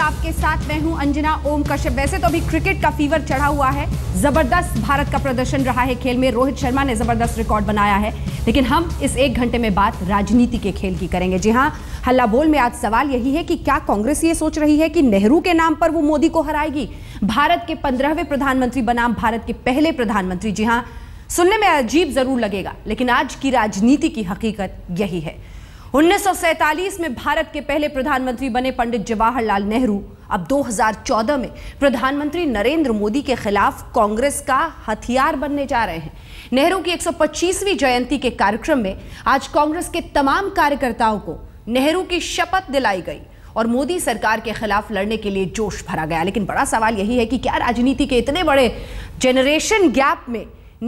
आपके साथ मैं हूं अंजना ओम कश्यप। वैसे तो अभी क्रिकेट का फीवर चढ़ा हुआ है, जबरदस्त भारत का प्रदर्शन रहा है खेल में, रोहित शर्मा ने जबरदस्त रिकॉर्ड बनाया है, लेकिन हम इस एक घंटे में बात राजनीति के खेल की करेंगे। जी हां, हल्ला बोल में आज सवाल यही है कि क्या कांग्रेस ये सोच रही है कि नेहरू के नाम पर वो मोदी को हराएगी? भारत के 15वें प्रधानमंत्री बनाम भारत के पहले प्रधानमंत्री। जी हां, सुनने में अजीब जरूर लगेगा, लेकिन आज की राजनीति की हकीकत यही है। 1947 में भारत के पहले प्रधानमंत्री बने पंडित जवाहरलाल नेहरू। अब 2014 में प्रधानमंत्री नरेंद्र मोदी के खिलाफ कांग्रेस का हथियार बनने जा रहे हैं। नेहरू की 125वीं जयंती के कार्यक्रम में आज कांग्रेस के तमाम कार्यकर्ताओं को नेहरू की शपथ दिलाई गई और मोदी सरकार के खिलाफ लड़ने के लिए जोश भरा गया। लेकिन बड़ा सवाल यही है कि क्या राजनीति के इतने बड़े जनरेशन गैप में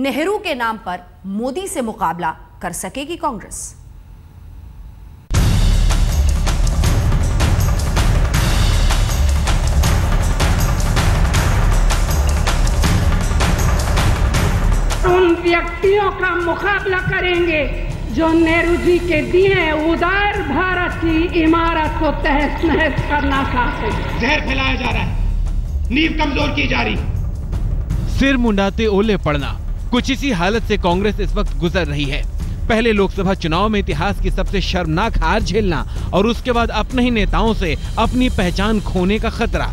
नेहरू के नाम पर मोदी से मुकाबला कर सकेगी कांग्रेस? उन व्यक्तियों का मुकाबला करेंगे जो नेहरू जी के दिए उदार भारत की इमारत को तहस नहस करना चाहते हैं। जहर फैलाया जा रहा है, नींव कमजोर की जा रही, सिर मुंडाते ओले पड़ना, कुछ इसी हालत से कांग्रेस इस वक्त गुजर रही है। पहले लोकसभा चुनाव में इतिहास की सबसे शर्मनाक हार झेलना और उसके बाद अपने ही नेताओं से अपनी पहचान खोने का खतरा।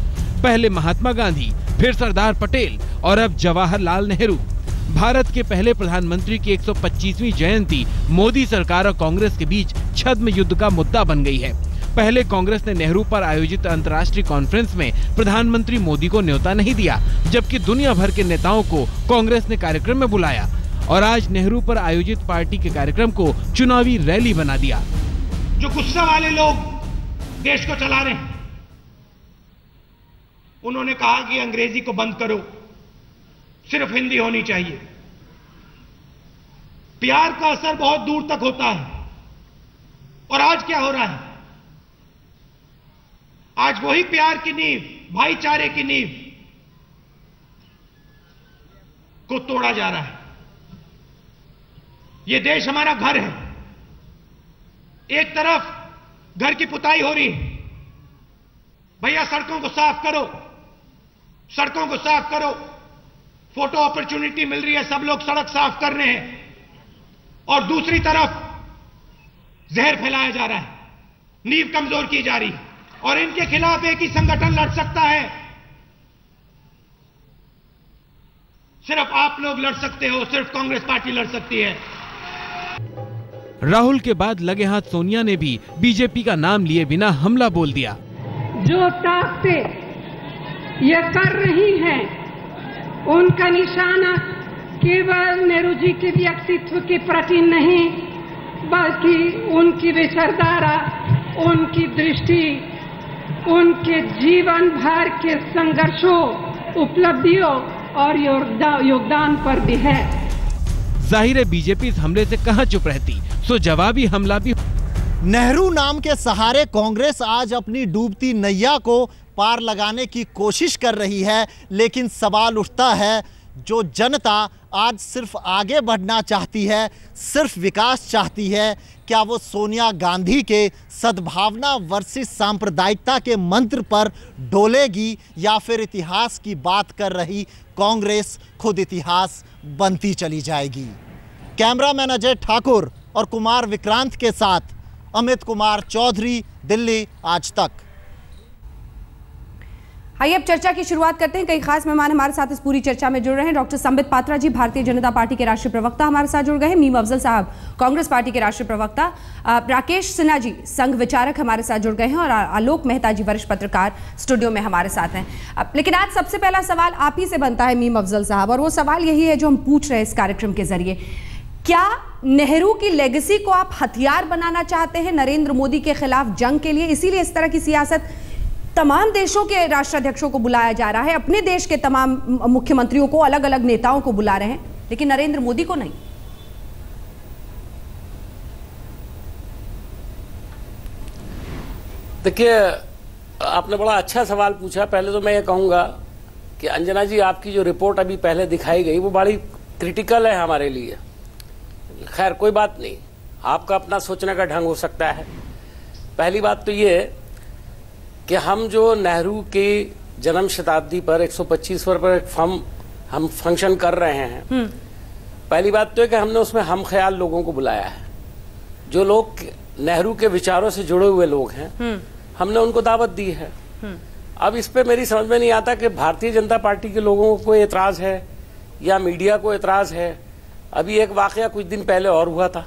पहले महात्मा गांधी, फिर सरदार पटेल और अब जवाहरलाल नेहरू। भारत के पहले प्रधानमंत्री की 125वीं जयंती मोदी सरकार और कांग्रेस के बीच छद्म युद्ध का मुद्दा बन गई है। पहले कांग्रेस ने नेहरू पर आयोजित अंतर्राष्ट्रीय कॉन्फ्रेंस में प्रधानमंत्री मोदी को न्योता नहीं दिया, जबकि दुनिया भर के नेताओं को कांग्रेस ने कार्यक्रम में बुलाया। और आज नेहरू पर आयोजित पार्टी के कार्यक्रम को चुनावी रैली बना दिया। जो गुस्सा वाले लोग देश को चला रहे हैं, उन्होंने कहा कि अंग्रेजी को बंद करो, सिर्फ हिंदी होनी चाहिए। प्यार का असर बहुत दूर तक होता है और आज क्या हो रहा है? आज वही प्यार की नींव, भाईचारे की नींव को तोड़ा जा रहा है। यह देश हमारा घर है, एक तरफ घर की पुताई हो रही है, भैया सड़कों को साफ करो, सड़कों को साफ करो, फोटो अपॉर्चुनिटी मिल रही है, सब लोग सड़क साफ कर रहे हैं, और दूसरी तरफ जहर फैलाया जा रहा है, नींव कमजोर की जा रही है। और इनके खिलाफ एक ही संगठन लड़ सकता है, सिर्फ आप लोग लड़ सकते हो, सिर्फ कांग्रेस पार्टी लड़ सकती है। राहुल के बाद लगे हाथ सोनिया ने भी बीजेपी का नाम लिए बिना हमला बोल दिया। जो ताकतें ये कर रही हैं, उनका निशाना केवल नेहरू जी के व्यक्तित्व के प्रति नहीं, बल्कि उनकी विचारधारा, उनकी दृष्टि, उनके जीवन भर के संघर्षों, उपलब्धियों और योगदान पर भी है। जाहिर है बीजेपी इस हमले से कहां चुप रहती, सो जवाबी हमला भी। नेहरू नाम के सहारे कांग्रेस आज अपनी डूबती नैया को पार लगाने की कोशिश कर रही है, लेकिन सवाल उठता है जो जनता आज सिर्फ आगे बढ़ना चाहती है, सिर्फ विकास चाहती है, क्या वो सोनिया गांधी के सद्भावना वर्सेस सांप्रदायिकता के मंत्र पर डोलेगी या फिर इतिहास की बात कर रही कांग्रेस खुद इतिहास बनती चली जाएगी? कैमरामैन अजय ठाकुर और कुमार विक्रांत के साथ अमित कुमार चौधरी, दिल्ली, आज तक। आइए अब चर्चा की शुरुआत करते हैं। कई खास मेहमान हमारे साथ इस पूरी चर्चा में जुड़ रहे हैं। डॉक्टर संबित पात्रा जी, भारतीय जनता पार्टी के राष्ट्रीय प्रवक्ता, हमारे साथ जुड़ गए हैं। मीम अफजल साहब, कांग्रेस पार्टी के राष्ट्रीय प्रवक्ता। राकेश सिन्हा जी, संघ विचारक, हमारे साथ जुड़ गए हैं। और आलोक मेहता जी, वरिष्ठ पत्रकार, स्टूडियो में हमारे साथ हैं। लेकिन आज सबसे पहला सवाल आप ही से बनता है मीम अफजल साहब, और वो सवाल यही है जो हम पूछ रहे हैं इस कार्यक्रम के जरिए। क्या नेहरू की लेगेसी को आप हथियार बनाना चाहते हैं नरेंद्र मोदी के खिलाफ जंग के लिए? इसीलिए इस तरह की सियासत, तमाम देशों के राष्ट्राध्यक्षों को बुलाया जा रहा है, अपने देश के तमाम मुख्यमंत्रियों को, अलग अलग नेताओं को बुला रहे हैं, लेकिन नरेंद्र मोदी को नहीं। देखिए, आपने बड़ा अच्छा सवाल पूछा। पहले तो मैं ये कहूंगा कि अंजना जी, आपकी जो रिपोर्ट अभी पहले दिखाई गई वो बड़ी क्रिटिकल है हमारे लिए। खैर, कोई बात नहीं, आपका अपना सोचने का ढंग हो सकता है। पहली बात तो ये कि हम जो नेहरू के जन्म शताब्दी पर 125 वर्ष पर एक हम फंक्शन कर रहे हैं, पहली बात तो है कि हमने उसमें हम ख्याल लोगों को बुलाया है, जो लोग नेहरू के विचारों से जुड़े हुए लोग हैं हमने उनको दावत दी है। अब इस पे मेरी समझ में नहीं आता कि भारतीय जनता पार्टी के लोगों को कोई एतराज़ है या मीडिया को एतराज़ है। अभी एक वाकया कुछ दिन पहले और हुआ था,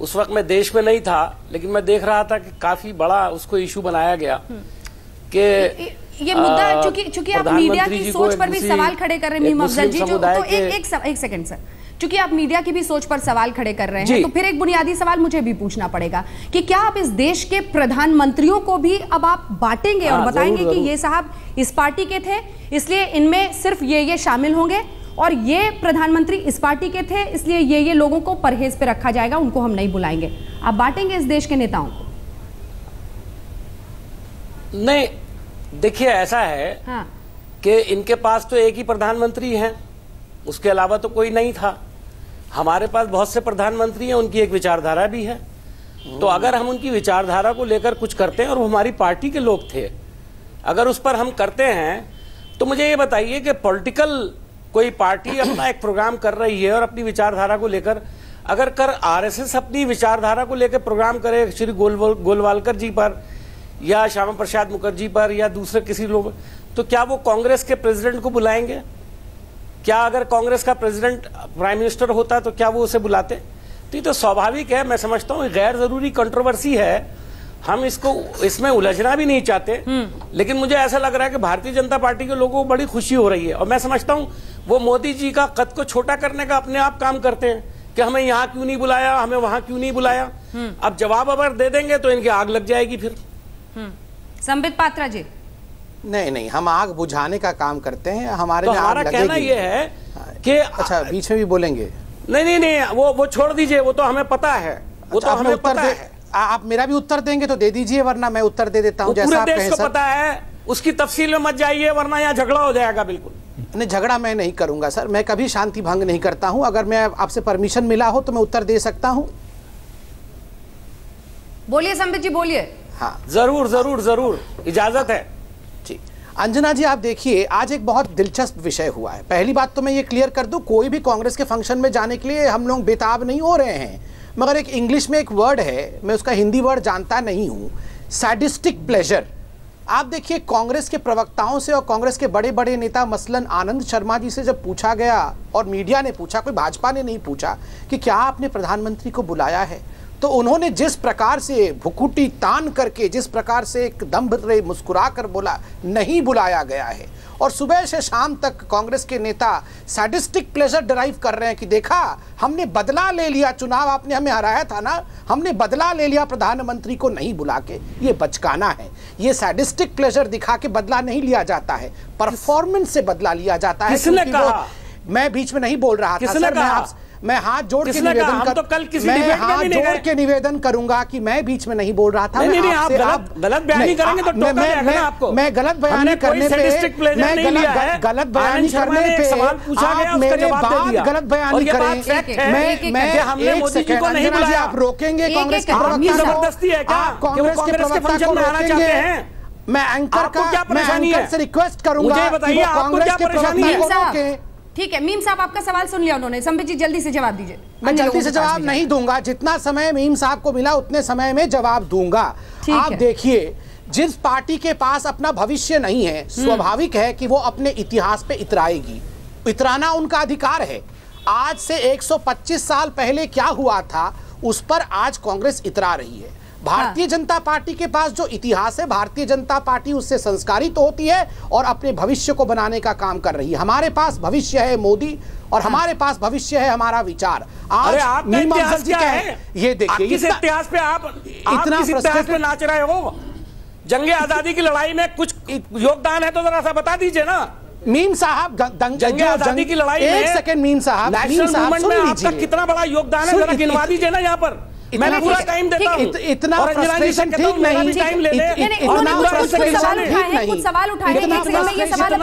उस वक्त मैं देश में नहीं था लेकिन मैं देख रहा था कि काफ़ी बड़ा उसको इशू बनाया गया कि ये मुद्दा चूंकि आप मीडिया की सोच पर भी सवाल खड़े कर रहे हैं मीम अफजल जी, जो तो एक सेकंड सर, चूंकि आप मीडिया की भी सोच पर सवाल खड़े कर रहे हैं तो फिर एक बुनियादी सवाल मुझे भी पूछना पड़ेगा कि क्या आप इस देश के प्रधानमंत्रियों को भी अब आप बांटेंगे और बताएंगे कि ये साहब इस पार्टी के थे इसलिए इनमें सिर्फ ये शामिल होंगे और ये प्रधानमंत्री इस पार्टी के थे इसलिए ये लोगों को परहेज पे रखा जाएगा, उनको हम नहीं बुलाएंगे? आप बांटेंगे इस देश के नेताओं को? नहीं, देखिए ऐसा है हाँ। कि इनके पास तो एक ही प्रधानमंत्री हैं, उसके अलावा तो कोई नहीं था। हमारे पास बहुत से प्रधानमंत्री हैं, उनकी एक विचारधारा भी है, तो अगर हम उनकी विचारधारा को लेकर कुछ करते हैं और वो हमारी पार्टी के लोग थे, अगर उस पर हम करते हैं तो मुझे ये बताइए कि पॉलिटिकल कोई पार्टी अपना एक प्रोग्राम कर रही है और अपनी विचारधारा को लेकर अगर आरएसएस अपनी विचारधारा को लेकर प्रोग्राम करे श्री गोलवलकर जी पर या श्यामा प्रसाद मुखर्जी पर या दूसरे किसी लोग, तो क्या वो कांग्रेस के प्रेसिडेंट को बुलाएंगे? क्या अगर कांग्रेस का प्रेसिडेंट प्राइम मिनिस्टर होता तो क्या वो उसे बुलाते? तो ये तो स्वाभाविक है, मैं समझता हूँ गैर जरूरी कंट्रोवर्सी है, हम इसको इसमें उलझना भी नहीं चाहते। लेकिन मुझे ऐसा लग रहा है कि भारतीय जनता पार्टी के लोगों को बड़ी खुशी हो रही है और मैं समझता हूँ वो मोदी जी का कद को छोटा करने का अपने आप काम करते हैं कि हमें यहाँ क्यों नहीं बुलाया, हमें वहाँ क्यों नहीं बुलाया। अब जवाब अगर दे देंगे तो इनकी आग लग जाएगी फिर। संबित पात्रा जी, नहीं, हम आग बुझाने का काम करते हैं, हमारे तो में हमारा आग लगेगी। कहना ये है कि अच्छा बीच में भी बोलेंगे? नहीं, वो छोड़ दीजिए, वो तो हमें पता है, वो अच्छा, तो हमें पता है। आप मेरा भी उत्तर देंगे तो दे दीजिए, वरना मैं उत्तर दे देता हूँ। पूरे देश को पता है, उसकी तफसील में मत जाइए वरना यहाँ झगड़ा हो जाएगा। बिल्कुल नहीं, झगड़ा मैं नहीं करूंगा सर, मैं कभी शांति भंग नहीं करता हूँ। अगर मैं आपसे परमिशन मिला हो तो मैं उत्तर दे सकता हूँ। बोलिए संबित जी, बोलिए। हाँ जरूर, इजाजत है जी। अंजना जी, आप देखिए आज एक बहुत दिलचस्प विषय हुआ है। पहली बात तो मैं ये क्लियर कर दूं, कोई भी कांग्रेस के फंक्शन में जाने के लिए हम लोग बेताब नहीं हो रहे हैं, मगर एक इंग्लिश में एक वर्ड है, मैं उसका हिंदी वर्ड जानता नहीं हूँ, सैडिस्टिक प्लेजर। आप देखिए कांग्रेस के प्रवक्ताओं से और कांग्रेस के बड़े बड़े नेता मसलन आनंद शर्मा जी से जब पूछा गया और मीडिया ने पूछा, कोई भाजपा ने नहीं पूछा कि क्या आपने प्रधानमंत्री को बुलाया है, तो उन्होंने जिस प्रकार से भुकुटी तान करके, जिस प्रकार से एक दंभ रे मुस्कुरा कर बोला नहीं बुलाया गया है। और सुबह से शाम तक कांग्रेस के नेता सैडिस्टिक प्लेजर डराइव कर रहे हैं कि देखा हमने बदला ले लिया, चुनाव आपने हमें हराया था ना, हमने बदला ले लिया प्रधानमंत्री को नहीं बुला के। ये बचकाना है, ये सैडिस्टिक प्लेजर दिखा के बदला नहीं लिया जाता है, परफॉर्मेंस से बदला लिया जाता है। मैं बीच में नहीं बोल रहा था सर, मैं हाथ जोड़ के निवेदन करूंगा कि मैं बीच में नहीं बोल रहा था। मैं गलत बयानी करने पे, गलत बयानी करने पे आप मेरे बाद गलत बयानी करें। मैं आप रोकेंगे कांग्रेस के प्रवक्ता को रोकेंगे? मैं एंकर से रिक्वेस्ट करूंगा कांग्रेस के प्रवक्ता को रोके। ठीक है मीम साहब, आपका सवाल सुन लिया उन्होंने, संबित जी जल्दी से जवाब दीजिए। मैं जल्दी से जवाब नहीं दूंगा, जितना समय मीम साहब को मिला उतने समय में जवाब दूंगा। आप देखिए जिस पार्टी के पास अपना भविष्य नहीं है, स्वाभाविक है कि वो अपने इतिहास पे इतराएगी, इतराना उनका अधिकार है। आज से 125 साल पहले क्या हुआ था उस पर आज कांग्रेस इतरा रही है। भारतीय जनता पार्टी के पास जो इतिहास है, भारतीय जनता पार्टी उससे संस्कारित होती है और अपने भविष्य को बनाने का काम कर रही है। हमारे पास भविष्य है मोदी और हमारे पास भविष्य है हमारा विचार। आज मीम अफजल जी क्या है ये देखिए, किस इतिहास पे आप इतना इतिहास पे नाच रहे हो? जंगे आजादी की लड़ाई में कुछ योगदान है तो जरा सा बता दीजिए ना। मीम साहब जंग आजादी की लड़ाई में, एक सेकंड मीम साहब, कितना बड़ा योगदान है गिनवा दीजिए ना यहाँ पर। मैंने पूरा टाइम देता हूं, इतना फ्रस्ट्रेशन ठीक नहीं, टाइम लेने इतना फ्रस्ट्रेशन ठीक नहीं। कुछ सवाल उठाए, ये सवाल अब राकेश सिन्हा जी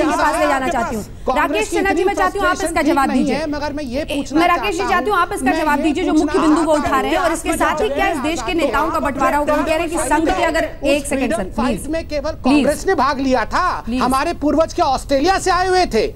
के पास ले जाना चाहती हूं। राकेश सिन्हा जी, मैं चाहती हूं आप इसका जवाब दीजिए, मगर मैं ये पूछना, मैं राकेश जी चाहती हूं आप इसका जवाब दीजिए जो मुख्य बिंदु वो उठा रहे हैं, और इसके साथ ही क्या इस देश के नेताओं का बंटवारा होगा? हम कह रहे हैं कि संघ के, अगर एक सेकंड सर, फाइट में केवल कांग्रेस ने भाग लिया था, हमारे पूर्वज के ऑस्ट्रेलिया से आए हुए थे,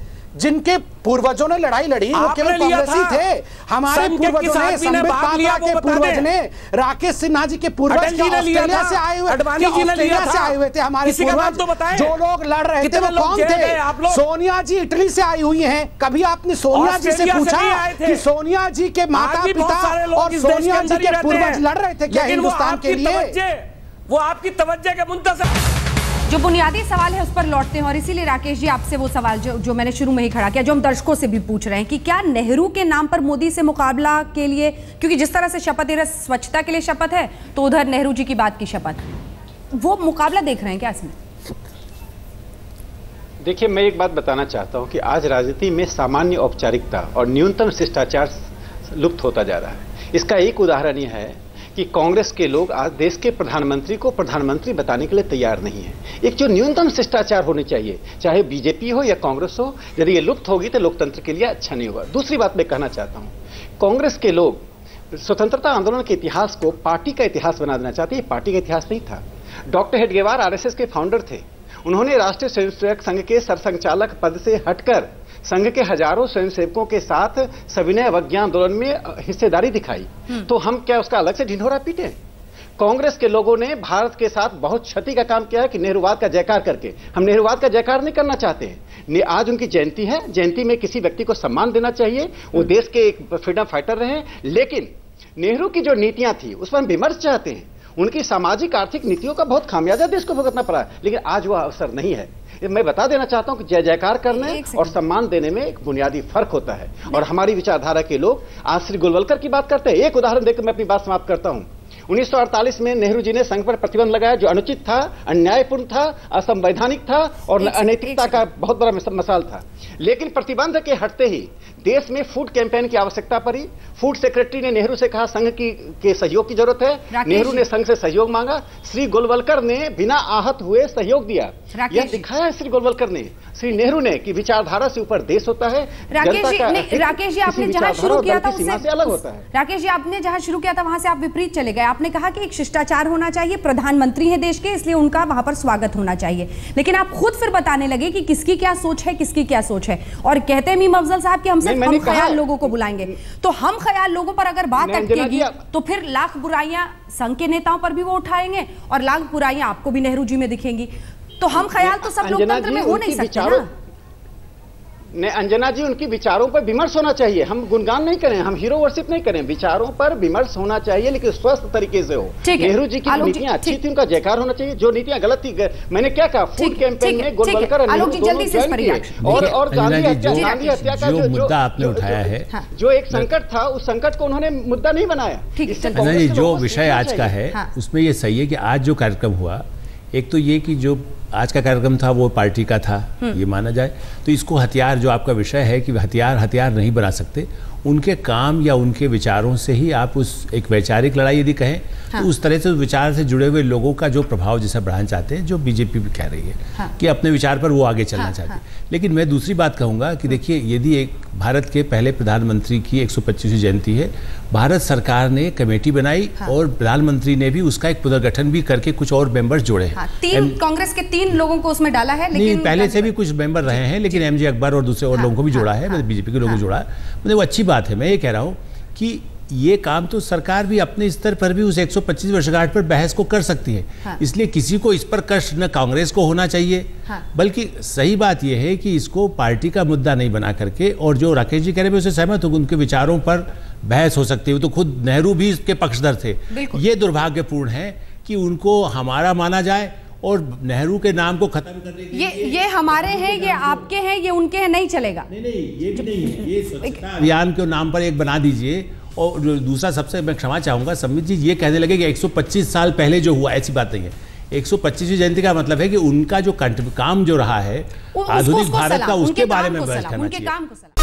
जिनके पूर्वजों ने लड़ाई लड़ी वो केवल कांग्रेसी थे। हमारे पूर्वजों ने, संबित पात्रा के पूर्वज ने, राकेश सिन्हा जी के पूर्वज क्या ऑस्ट्रेलिया से आए हुए, ऑस्ट्रेलिया से आए हुए थे हमारे पूर्वज। जो लोग लड़ रहे थे वो कौन थे? सोनिया जी इटली से आई हुई हैं, कभी आपने सोनिया जी से पूछा कि सोनिया जी के माता पिता और सोनिया जी के पूर्वज लड़ रहे थे क्या हिंदुस्तान के लिए? वो आपकी तवज्जो के मुंतज़िर जो बुनियादी सवाल है उस पर लौटते हैं, और इसीलिए राकेश जी आपसे वो सवाल जो मैंने शुरू में ही खड़ा किया, जो हम दर्शकों से भी पूछ रहे हैं कि क्या नेहरू के नाम पर मोदी से मुकाबला के लिए, क्योंकि जिस तरह से शपथ दिला स्वच्छता के लिए शपथ है, तो उधर नेहरू जी की बात की शपथ, वो मुकाबला देख रहे हैं क्या इसमें? देखिए, मैं एक बात बताना चाहता हूँ कि आज राजनीति में सामान्य औपचारिकता और न्यूनतम शिष्टाचार लुप्त होता जा रहा है। इसका एक उदाहरण यह है कि कांग्रेस के लोग आज देश के प्रधानमंत्री को प्रधानमंत्री बताने के लिए तैयार नहीं है। एक जो न्यूनतम शिष्टाचार होने चाहिए, चाहे बीजेपी हो या कांग्रेस हो, यदि ये लुप्त होगी तो लोकतंत्र के लिए अच्छा नहीं होगा। दूसरी बात मैं कहना चाहता हूँ, कांग्रेस के लोग स्वतंत्रता आंदोलन के इतिहास को पार्टी का इतिहास बना देना चाहते हैं। पार्टी का इतिहास नहीं था। डॉक्टर हेडगेवार RSS के फाउंडर थे। उन्होंने राष्ट्रीय स्वयंसेवक संघ के सरसंघचालक पद से हटकर संघ के हजारों स्वयंसेवकों के साथ सविनय अवज्ञा आंदोलन में हिस्सेदारी दिखाई। तो हम क्या उसका अलग से ढिंढोरा पीटे? कांग्रेस के लोगों ने भारत के साथ बहुत क्षति का काम किया है कि नेहरूवाद का जयकार करके। हम नेहरूवाद का जयकार नहीं करना चाहते हैं। आज उनकी जयंती है, जयंती में किसी व्यक्ति को सम्मान देना चाहिए, वो देश के एक फ्रीडम फाइटर रहे। लेकिन नेहरू की जो नीतियां थी उस पर हम विमर्श चाहते हैं। उनकी सामाजिक आर्थिक नीतियों का बहुत खामियाजा देश को भुगतना पड़ा, लेकिन आज वह अवसर नहीं है। मैं बता देना चाहता हूं कि जय जयकार करने और सम्मान देने में एक बुनियादी फर्क होता है, और हमारी विचारधारा के लोग आज श्री गोलवलकर की बात करते हैं। एक उदाहरण देकर मैं अपनी बात समाप्त करता हूं। 1948 में नेहरू जी ने संघ पर प्रतिबंध लगाया जो अनुचित था, अन्यायपूर्ण था, असंवैधानिक था और अनैतिकता का बहुत बड़ा मसाल था। लेकिन प्रतिबंध के हटते ही देश में फूड कैंपेन की आवश्यकता पड़ी। फूड सेक्रेटरी ने नेहरू से कहा संघ के सहयोग की जरूरत है। नेहरू ने संघ से सहयोग मांगा। श्री गोलवलकर ने बिना आहत हुए सहयोग दिया। यह दिखाया है श्री गोलवलकर ने, श्री नेहरू ने, कि विचारधारा से ऊपर देश होता है। राकेश जी, आपने जहां शुरू किया था सीमा से अलग होता है। राकेश जी, आपने जहां शुरू किया था वहां से आप विपरीत चले गए। आपने कहा कि एक शिष्टाचार होना चाहिए, प्रधानमंत्री हैं देश के, इसलिए उनका वहां पर स्वागत होना चाहिए। लेकिन आप खुद फिर बताने लगे कि किसकी क्या सोच है, किसकी क्या सोच है, और कहते हैं मीम अफजल साहब कि हम सिर्फ हम ख्याल लोगों को बुलाएंगे। तो हम ख्याल लोगों पर अगर बात अटकेगी तो फिर लाख बुराइयां संघ के नेताओं पर भी वो उठाएंगे और लाख बुराइयां आपको भी नेहरू जी में दिखेंगी। तो हम ख्याल तो सब लोकतंत्र में हो नहीं सकते ने। अंजना जी, उनकी विचारों पर विमर्श होना चाहिए। हम गुणगान नहीं करें, हम हीरो वर्शिप नहीं करें, विचारों पर विमर्श होना चाहिए लेकिन स्वस्थ तरीके से हो। नेहरू जी की नीतियां अच्छी थी, उनका जयकार होना चाहिए। जो नीतियां गलत थी, मैंने क्या कहा, फूड कैंपेन में गोलवलकर और गांधी हत्या का जो उठाया है, जो एक संकट था, उस संकट को उन्होंने मुद्दा नहीं बनाया। जो विषय आज का है उसमें ये सही है कि आज जो कार्यक्रम हुआ, एक तो ये कि जो आज का कार्यक्रम था वो पार्टी का था, ये माना जाए तो इसको हथियार, जो आपका विषय है कि हथियार नहीं बना सकते, उनके काम या उनके विचारों से ही आप उस एक वैचारिक लड़ाई यदि कहें तो उस तरह से उस विचार से जुड़े हुए लोगों का जो प्रभाव जैसा बढ़ाना चाहते हैं, जो बीजेपी भी कह रही है कि अपने विचार पर वो आगे चलना चाहती है। लेकिन मैं दूसरी बात कहूँगा कि देखिए, यदि एक भारत के पहले प्रधानमंत्री की 125वीं जयंती है, भारत सरकार ने कमेटी बनाई और प्रधानमंत्री ने भी उसका एक पुनर्गठन भी करके कुछ और मेंबर्स जोड़े हैं। कांग्रेस के 3 लोगों को उसमें डाला है, लेकिन पहले से भी कुछ मेंबर रहे हैं, लेकिन एमजी अकबर और दूसरे और लोगों को भी जोड़ा है, मतलब बीजेपी के लोगों को जोड़ा। मतलब वो अच्छी बात है। मैं ये कह रहा हूँ कि ये काम तो सरकार भी अपने स्तर पर भी उस 125 वर्षगांठ पर बहस को कर सकती है। इसलिए किसी को इस पर कष्ट न कांग्रेस को होना चाहिए, बल्कि सही बात यह है कि इसको पार्टी का मुद्दा नहीं बना करके, और जो राकेश जी कह रहे हैं उससे सहमत हूँ, उनके विचारों पर बहस हो सकती है। तो खुद नेहरू भी इसके पक्षधर थे। ये दुर्भाग्यपूर्ण है कि उनको हमारा माना जाए और नेहरू के नाम को खत्म करने के ये हमारे हैं, ये आपके हैं, ये उनके हैं, नहीं चलेगा। नहीं, ये भी नहीं है। ये स्वच्छता अभियान के नाम पर एक बना दीजिए। और दूसरा, सबसे मैं क्षमा चाहूँगा, संबित जी ये कहने लगे कि 125 साल पहले जो हुआ, ऐसी बात नहीं है। 125वीं जयंती का मतलब है कि उनका जो काम जो रहा है आधुनिक भारत का, उसके बारे में बहस करना चाहिए।